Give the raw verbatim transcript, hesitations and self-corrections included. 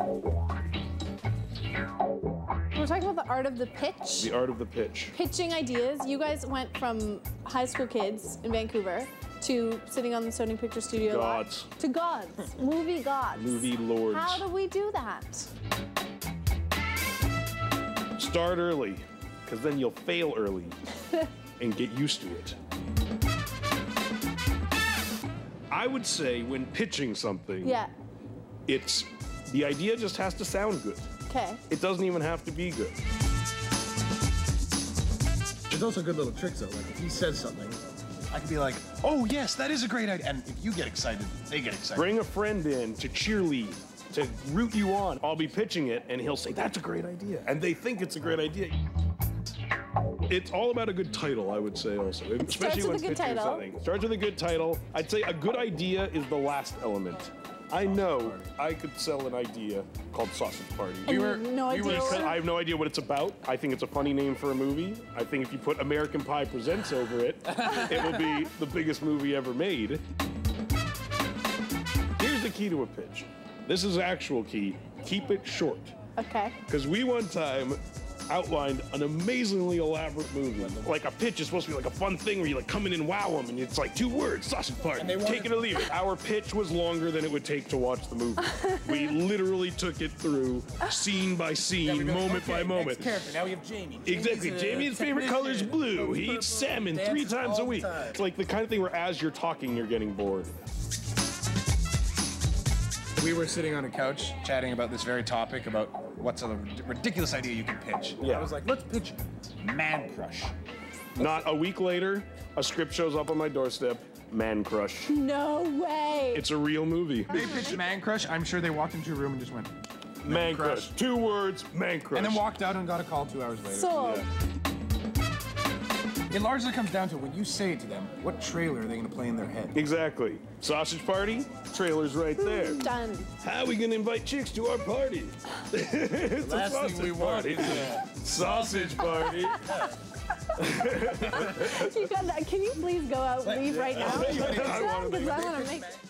We're talking about the art of the pitch. The art of the pitch. Pitching ideas. You guys went from high school kids in Vancouver to sitting on the Sony Picture Studio gods. lot. To gods. Movie gods. Movie lords. How do we do that? Start early, because then you'll fail early and get used to it. I would say when pitching something, yeah. it's the idea just has to sound good. Okay. It doesn't even have to be good. There's also good little tricks though. Like if he says something, I could be like, "Oh yes, that is a great idea." And if you get excited, they get excited. Bring a friend in to cheerlead, to root you on. I'll be pitching it, and he'll say, "That's a great idea," and they think it's a great idea. It's all about a good title, I would say, also. Especially starts with when a good title. Something. Starts with a good title. I'd say a good idea is the last element. I know I could sell an idea called Sausage Party. And we were, no we idea. Were, I have no idea what it's about. I think it's a funny name for a movie. I think if you put American Pie Presents over it, it will be the biggest movie ever made. Here's the key to a pitch. This is the actual key. Keep it short. Okay. Because we one time outlined an amazingly elaborate movie. Like a pitch is supposed to be like a fun thing where you like come in and wow them, and it's like two words, sausage party, wanted... take it or leave it. Our pitch was longer than it would take to watch the movie. We literally took it through scene by scene, yeah, moment okay, by moment. Next character. Now we have Jamie. Jamie's exactly. Jamie's favorite color is blue. He eats salmon Dance three times a week. Time. It's like the kind of thing where as you're talking, you're getting bored. We were sitting on a couch chatting about this very topic, about what's a ridiculous idea you can pitch. Yeah. I was like, let's pitch Man Crush. Not a week later, a script shows up on my doorstep, Man Crush. No way. It's a real movie. They pitched Man Crush. I'm sure they walked into a room and just went, Man, Man Crush. Crush. Two words, Man Crush. And then walked out and got a call two hours later. So. Yeah. It largely comes down to when you say it to them, what trailer are they going to play in their head? Exactly. Sausage party, trailer's right there. Done. How are we going to invite chicks to our party? It's the last thing we want is a sausage party. You got that. Can you please go out, leave right now? Because I want to make.